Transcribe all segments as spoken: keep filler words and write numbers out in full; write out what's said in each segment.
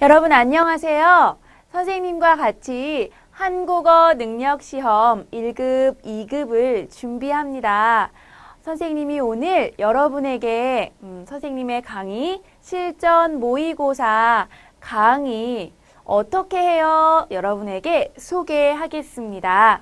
여러분 안녕하세요. 선생님과 같이 한국어 능력시험 일 급, 이 급을 준비합니다. 선생님이 오늘 여러분에게 음, 선생님의 강의 실전 모의고사 강의 어떻게 해요? 여러분에게 소개하겠습니다.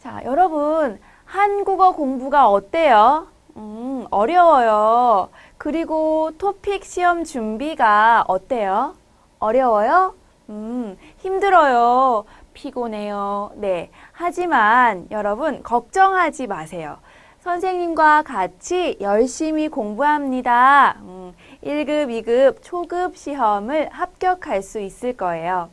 자, 여러분 한국어 공부가 어때요? 음, 어려워요. 그리고 토픽 시험 준비가 어때요? 어려워요? 음, 힘들어요. 피곤해요. 네. 하지만 여러분 걱정하지 마세요. 선생님과 같이 열심히 공부합니다. 음, 일 급, 이 급, 초급 시험을 합격할 수 있을 거예요.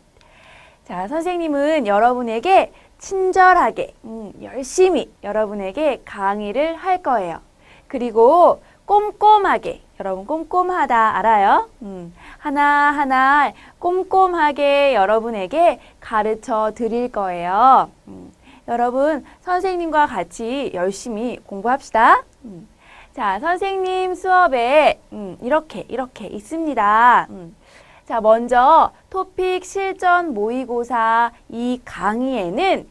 자, 선생님은 여러분에게 친절하게, 음, 열심히 여러분에게 강의를 할 거예요. 그리고 꼼꼼하게, 여러분 꼼꼼하다 알아요? 음, 하나하나 꼼꼼하게 여러분에게 가르쳐 드릴 거예요. 음, 여러분 선생님과 같이 열심히 공부합시다. 음, 자, 선생님 수업에 음, 이렇게 이렇게 있습니다. 음, 자, 먼저 토픽 실전 모의고사 이 강의에는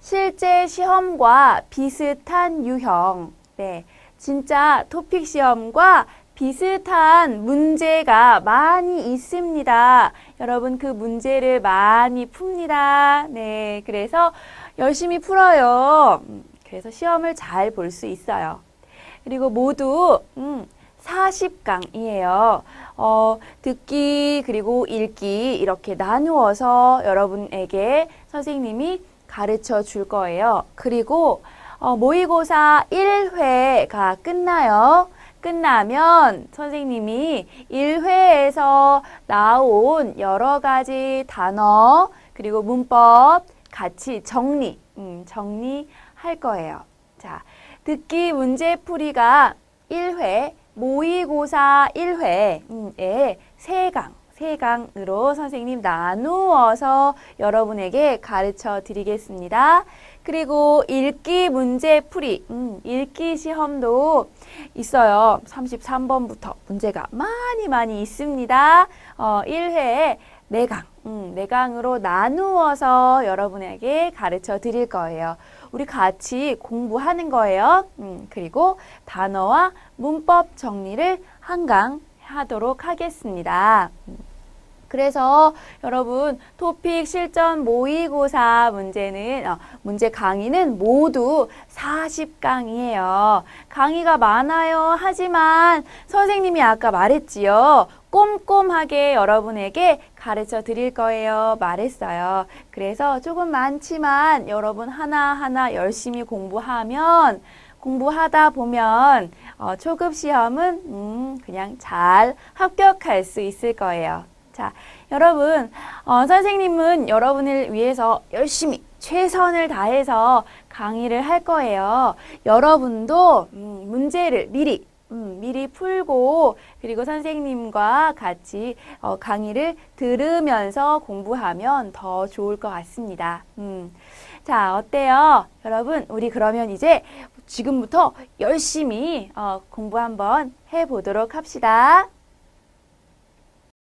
실제 시험과 비슷한 유형, 네. 진짜 토픽 시험과 비슷한 문제가 많이 있습니다. 여러분 그 문제를 많이 풉니다. 네, 그래서 열심히 풀어요. 그래서 시험을 잘 볼 수 있어요. 그리고 모두 음, 사십 강이에요. 어, 듣기 그리고 읽기 이렇게 나누어서 여러분에게 선생님이 가르쳐 줄 거예요. 그리고 어, 모의고사 일 회가 끝나요. 끝나면 선생님이 일 회에서 나온 여러 가지 단어 그리고 문법 같이 정리, 음, 정리할 거예요. 자, 듣기 문제풀이가 일 회, 모의고사 일 회에 세 강, 세 강으로 선생님 나누어서 여러분에게 가르쳐 드리겠습니다. 그리고 읽기 문제풀이, 음, 읽기 시험도 있어요. 삼십삼 번부터 문제가 많이 많이 있습니다. 어, 일 회에 네 강, 음, 네 강으로 나누어서 여러분에게 가르쳐 드릴 거예요. 우리 같이 공부하는 거예요. 음, 그리고 단어와 문법 정리를 한 강 하도록 하겠습니다. 그래서 여러분 토픽 실전 모의고사 문제는 어, 문제 강의는 모두 사십 강이에요. 강의가 많아요. 하지만 선생님이 아까 말했지요. 꼼꼼하게 여러분에게 가르쳐 드릴 거예요. 말했어요. 그래서 조금 많지만 여러분 하나하나 열심히 공부하면 공부하다 보면 어, 초급 시험은 음, 그냥 잘 합격할 수 있을 거예요. 자, 여러분 어, 선생님은 여러분을 위해서 열심히 최선을 다해서 강의를 할 거예요. 여러분도 음, 문제를 미리 음, 미리 풀고 그리고 선생님과 같이 어, 강의를 들으면서 공부하면 더 좋을 것 같습니다. 음. 자, 어때요? 여러분 우리 그러면 이제 지금부터 열심히 어, 공부 한번 해보도록 합시다.